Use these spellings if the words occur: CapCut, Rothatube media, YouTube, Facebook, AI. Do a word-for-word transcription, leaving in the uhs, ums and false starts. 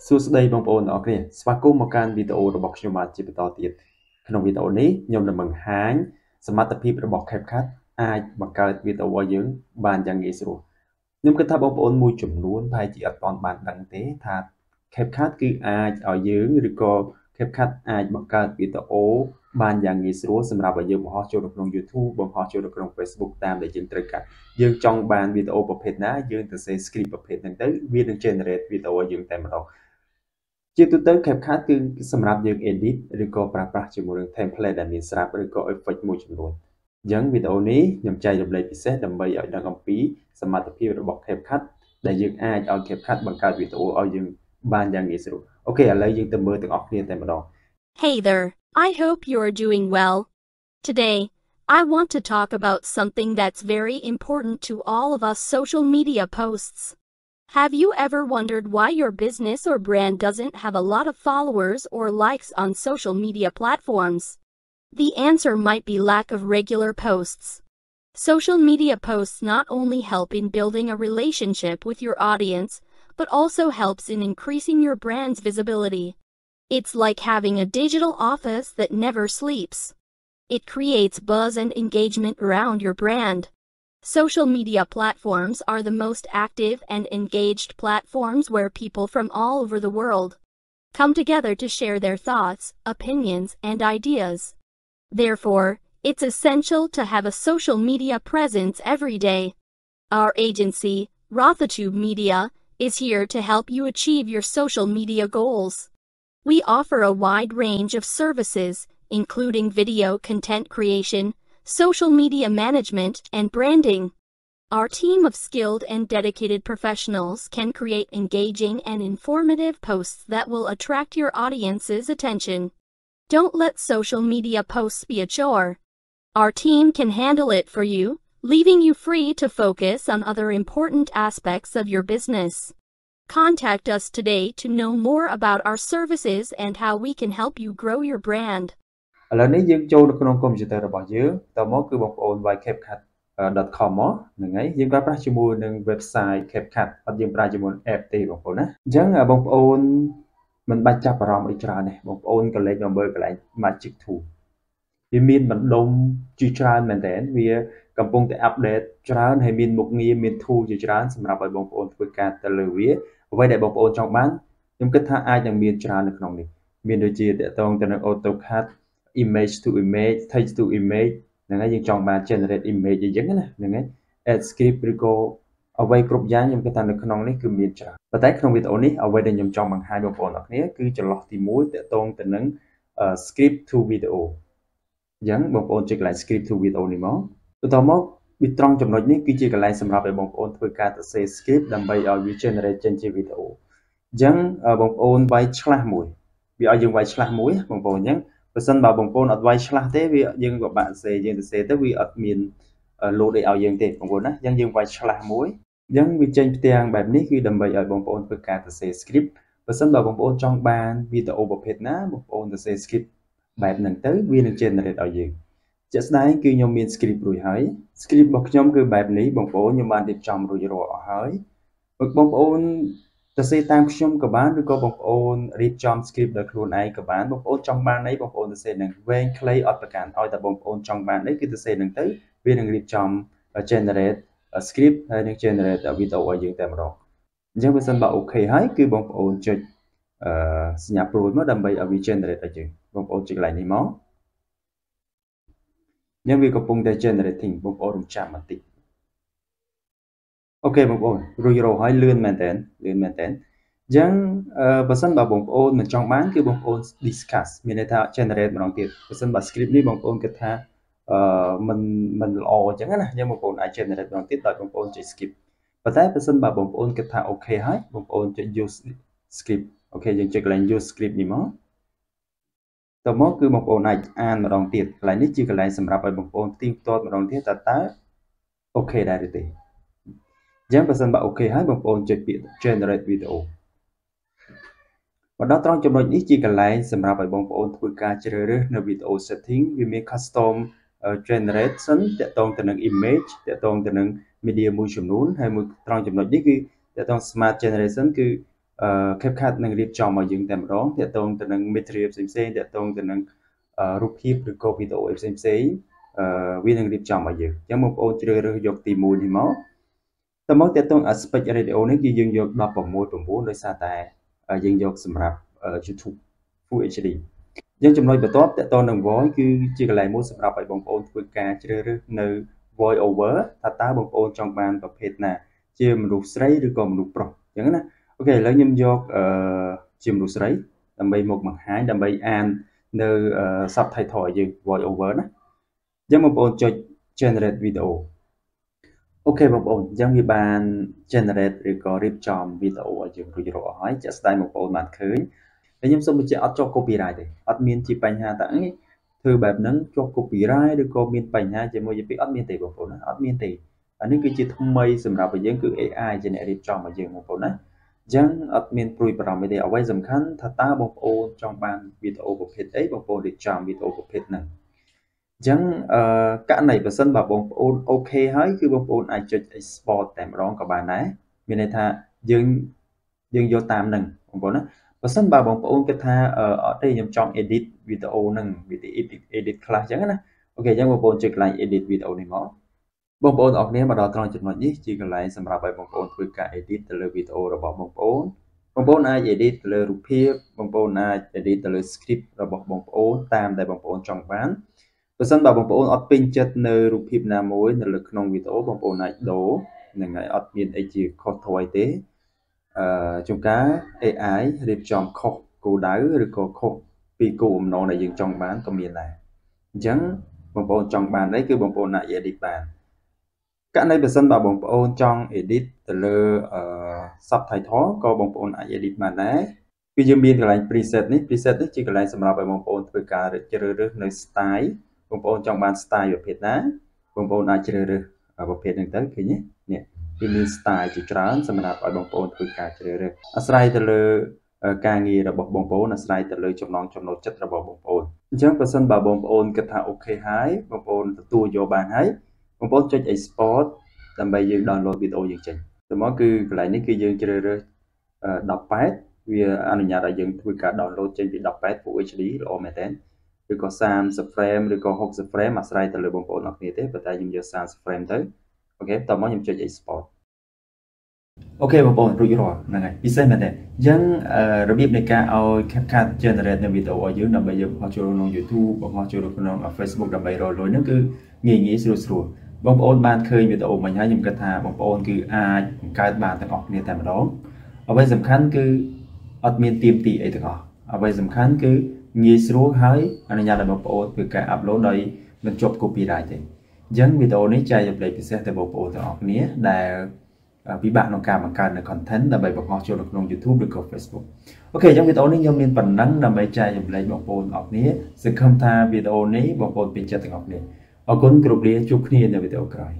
Suday bong bong ok nè Swaku mokan video the box nyoma chipotid. Kanon video ni nyom nang hang smart people the box CapCut ai makal video yung ban yang isru. Nyom kata bong bong mu chum luôn pai chi at on ban dang te tha CapCut ki ai ao yung rico CapCut ai makal video ban yang isru samrap yung ho chou trong YouTube bong ho chou trong Facebook tam để jeungត្រូវកាត់ យើង ចង់ បាន video ប្រភេទ ណា យើង ទៅ សេ script ប្រភេទ ហ្នឹង ទៅ វា នឹង generate video យើង តែ ម្ដង ជាទូទៅ CapCut គឺ សម្រាប់ យើង edit ឬ ក៏ ប្រើប្រាស់ ជាមួយ នឹង template ដែល មាន ស្រាប់ ឬ ក៏ effect មួយ ចំនួន អញ្ចឹង video នេះ ខ្ញុំ ចែក រំលែក ពិសេស ដើម្បី ឲ្យ ដឹង អំពី សមត្ថភាព របស់ CapCut ដែល យើង អាច ឲ្យ CapCut បង្កើត video ឲ្យ យើង បាន យ៉ាង ងាយ ស្រួល អូខេ ឥឡូវ យើង ទៅ មើល ទាំង អស់ គ្នា តែ ម្ដង Hey there, I hope you are doing well. Today I want to talk about something that's very important to all of us social media posts. Have you ever wondered why your business or brand doesn't have a lot of followers or likes on social media platforms? The answer might be lack of regular posts. Social media posts not only help in building a relationship with your audience, but also helps in increasing your brand's visibility. It's like having a digital office that never sleeps. It creates buzz and engagement around your brand. Social media platforms are the most active and engaged platforms where people from all over the world come together to share their thoughts, opinions, and ideas. Therefore, it's essential to have a social media presence every day. Our agency, Rothatube Media, is here to help you achieve your social media goals. We offer a wide range of services, including video content creation, social media management, and branding. Our team of skilled and dedicated professionals can create engaging and informative posts that will attract your audience's attention. Don't let social media posts be a chore. Our team can handle it for you, leaving you free to focus on other important aspects of your business. Contact us today to know more about our services and how we can help you grow your brand. ឥឡូវនេះយើងចូលទៅក្នុងកុំព្យូទ័ររបស់យើងតមកគឺបងប្អូន www.capcut.com ហ្នឹងហើយយើងប្រើប្រាស់ជាមួយនឹង website CapCut អត់យើងប្រើជាមួយ app ទេបងប្អូនណាអញ្ចឹងបងប្អូនមិនបាច់ចាប់អារម្មណ៍អីច្រើនទេបងប្អូនក៏លេចមកមើលកន្លែង Magic Tool វាមានបណ្ដុំជាច្រើនមែនតើវាកំពុងតែ update ច្រើនហើយមានមុខងារមាន tool ជាច្រើនសម្រាប់ឲ្យបងប្អូនធ្វើការទៅលើវាអ្វីដែលបងប្អូនចង់បានខ្ញុំគិតថាអាចនឹងមានច្រើននៅក្នុងនេះមានដូចជាតាក់ទងទៅនឹង AutoCAD image to image text to image ហ្នឹងហើយយើងចង់បាន generate image អីចឹងណាហ្នឹងហើយ add script ឬក៏អ្វីគ្រប់យ៉ាងខ្ញុំគិតថានៅក្នុងនេះគឺមានច្រើនប៉ុន្តែក្នុងវីដេអូនេះអ្វីដែលខ្ញុំចង់បង្ហាញបងប្អូនអរគ្នាគឺចន្លោះទី 1 តាក់ទងទៅនឹង script to video អញ្ចឹងបងប្អូនចុចកន្លែង script to video នេះមកបន្ទាប់មកវាត្រង់ចំណុចនេះគឺជាកន្លែងសម្រាប់ឲ្យបងប្អូនធ្វើការសរសេរ script ដើម្បីឲ្យវា generate ចេញជា video អញ្ចឹងបងប្អូនវាយឆ្លាស់មួយវាឲ្យយើងវាយឆ្លាស់មួយបងប្អូនអញ្ចឹង បើសិនបើបងប្អូនអត់វាយឆ្លាស់ទេវាយើងក៏បាក់សេយើងទៅសេទៅវាអត់មាន សរសេរតាមខ្ញុំក៏បានឬក៏បងប្អូនរៀបចំ script ដោយខ្លួនឯងក៏បានបងប្អូនចង់បានអីបងប្អូនសរសេរនឹងវែងខ្លីអត់ប្រកាន់ឲ្យតែបងប្អូនចង់បានអីគឺសរសេរនឹងទៅវានឹងរៀបចំ generate script ហើយនឹង generate video ឲ្យយើងតែម្ដងអញ្ចឹងបើសិនបើ okay ហើយគឺបងប្អូនចុច សញ្ញាព្រួយមកដើម្បីឲ្យវា generate ឲ្យយើងបងប្អូនចុចកន្លែងនេះមកអញ្ចឹងវាកំពុងតែ generating បងប្អូនរំចាំបន្តិច Okay បងប្អូនរួចរាល់ហើយលឿនមែនតើលឿនមែនតើអញ្ចឹងបើសិនបើបងប្អូនមិនចង់បានគឺបងប្អូន discuss មានន័យថា generate ម្ដងទៀតបើសិនបើ script នេះបងប្អូនគិតថា មិន មិន ល្អ អញ្ចឹងណាអញ្ចឹងបងប្អូនអាច generate ម្ដងទៀតដោយបងប្អូនចុច skip ប៉ុន្តែបើសិនបើបងប្អូនគិតថា okay ហើយបងប្អូនចុច use script Okay យើងចុចកន្លែង use script នេះមកតមកគឺបងប្អូនអាចអានម្ដងទៀតកន្លែងនេះជាកន្លែងសម្រាប់ឲ្យបងប្អូនផ្ទៀងផ្ទាត់ម្ដងទៀតតើតើ okay ដែរឬ ទេ អញ្ចឹងបើសិនបើ okay ហើយបងប្អូនចុចពាក្យ generate video មកដល់ត្រង់ចំណុចនេះជាកន្លែងសម្រាប់ឲ្យបងប្អូនធ្វើការជ្រើសរើសនៅ video setting វាមាន custom generation តាក់ទងទៅនឹង image តាក់ទងទៅនឹង media មួយចំនួនហើយមួយត្រង់ចំណុចនេះគឺតាក់ទង smart generation គឺ CapCut នឹងរៀបចំឲ្យយើងតែម្ដងទាក់ទងទៅនឹង material ផ្សេងៗទាក់ទងទៅនឹងរូបភាពឬក៏វីដេអូផ្សេងៗវានឹងរៀបចំឲ្យយើងអញ្ចឹងបងប្អូនជ្រើសរើសយកទីមួយនេះមកតើមកទាក់ទង aspect radio នេះគឺយើងយក ដប់ប្រាំមួយ ដោយសារតែយើងយកសម្រាប់ YouTube Full เอช ดี យើងចំណុចបន្ទាប់ទាក់ទងនឹង voice គឺជាកន្លែងមួយសម្រាប់ឲ្យបងប្អូនធ្វើការជ្រើសរើសនៅ voice over ថាតើបងប្អូនចង់បានប្រភេទណាជាមនុស្សស្រីឬក៏មនុស្សប្រុសអញ្ចឹងណា Okay, lấy nhầm dọc chìm đủ sấy, đầm bay một bằng hai, đầm bay an nơi sắp thay thổi dừng voice over đó. Giang một bộ cho generate video. Ok, một bộ giang như bàn generate record chọn video ở trường rồi rồi hỏi just đây một bộ mặt khơi. Lấy nhầm xong mình sẽ cho copyright đi. Admin chỉ bành hà tặng thư bài nắng cho copyright được comment bành hà chỉ mới biết admin thì một bộ đó admin thì anh ấy cứ chỉ thông mây sầm rạp và giang cứ a i generate chọn ở trường một bộ đó. Giang admin prui bảo mình để ở vai dầm khăn thật ta bọc ô trong bàn video của hết ấy bọc ô để chọn video của hết này giang cả này và sân bảo bọc ô ok hãy cứ bọc ô ai chơi export tạm rong của bạn này mình này thà dừng dừng vô tạm nâng không có nó và sân bảo bọc ô cái tha ở đây nhầm chọn edit video nâng vì edit edit class chẳng nè ok giang bọc ô trực lại edit video này mỏ បងប្អូនអរគុណមកដល់ត្រង់ចំណុចនេះជាកន្លែងសម្រាប់ឲ្យបងប្អូនធ្វើការ edit ទៅលើ video របស់បងប្អូនបងប្អូនអាច edit ទៅលើរូបភាពបងប្អូនអាច edit ទៅលើ script របស់បងប្អូនតាមដែលបងប្អូនចង់បានបើសិនបើបងប្អូនអត់ពេញចិត្តនៅរូបភាពណាមួយនៅលើក្នុង video បងប្អូនអាចដូរនឹងឲ្យអត់មានអីជាខុសថ្មីទេអឺជួនកាល a i រៀបចំខុសគោលដៅឬក៏ខុសពីគោលបំណងដែលយើងចង់បានក៏មានដែរអញ្ចឹងបងប្អូនចង់បានអីគឺបងប្អូនអាច edit បាន កាលនេះបើសិនបើបងប្អូនចង់ edit ទៅលើ subtitle ក៏បងប្អូន អាច edit បានដែរគឺយើងមានកន្លែង preset នេះ preset នេះជាកន្លែងសម្រាប់ឲ្យបងប្អូនធ្វើការជ្រើសរើសនៅ style បងប្អូនចង់បាន style ប្រភេទណាបងប្អូនអាចជ្រើសរើសប្រភេទហ្នឹងទៅឃើញទេនេះគឺមាន style ជាច្រើនសម្រាប់ឲ្យបងប្អូនធ្វើការជ្រើសរើសអាស្រ័យទៅលើការងាររបស់បងប្អូនអាស្រ័យទៅលើចំណង់ចំណូលចិត្តរបស់បងប្អូនអញ្ចឹងបើសិនបើបងប្អូនគិតថា okay ហើយបងប្អូនទទួលយកបានហើយ បងប្អូនចុច export ដើម្បីយើង download វីដេអូយើងចេញតែមកគឺកន្លែងនេះគឺយើងជ្រើសរើស ដប់ ផេតវាអនុញ្ញាតឲ្យយើងធ្វើការ download ចេញពី ដប់ ផេត Full เอช ดี ល្អមែនតើ ឬក៏ សាមសិប frame ឬក៏ ហុកសិប frame អាស្រ័យទៅលើបងប្អូនអរគ្នាទេប៉ុន្តែខ្ញុំយក សាមសិប frame ទៅ Okay តោះមកខ្ញុំចុច export Okay បងប្អូនរួចរាល់ហ្នឹងហើយពិសេសមែនតើអញ្ចឹងរបៀបនៃការឲ្យ CapCut generate នៅ video របស់យើងដើម្បីយើងបង្ហោះចូលក្នុង YouTube បង្ហោះចូលក្នុង Facebook ដើម្បីរកលុយហ្នឹងគឺ ងាយ ងាយ ស្រួល ស្រួល បងប្អូនបានឃើញ វីដេអូ មិញហើយ ខ្ញុំគិតថាបងប្អូនគឺអាចបង្កើតបានទាំងអស់គ្នាតែម្ដង អ្វីសំខាន់គឺអត់មានទាមទារអីទាំងអស់ អ្វីសំខាន់គឺងាយស្រួលហើយអនុញ្ញាតឲ្យបងប្អូនធ្វើការ upload ដោយមិនជាប់ copyright ទេ អញ្ចឹង វីដេអូ នេះចែកចម្លែកពិសេសទៅបងប្អូនទាំងអស់គ្នា ដែលពិបាកក្នុងការបង្កើតនៅ content ដើម្បីបង្ហោះចូលក្នុង YouTube ឬក៏ Facebook អូខេ អញ្ចឹង វីដេអូ នេះខ្ញុំមានប៉ុណ្ណឹងដើម្បីចែកចម្លែកបងប្អូនទាំងអស់គ្នា សង្ឃឹមថា វីដេអូ នេះបងប្អូនពេញចិត្តទាំងអស់គ្នា អរគុណគ្រប់លាជួបគ្នានៅវីដេអូក្រោយ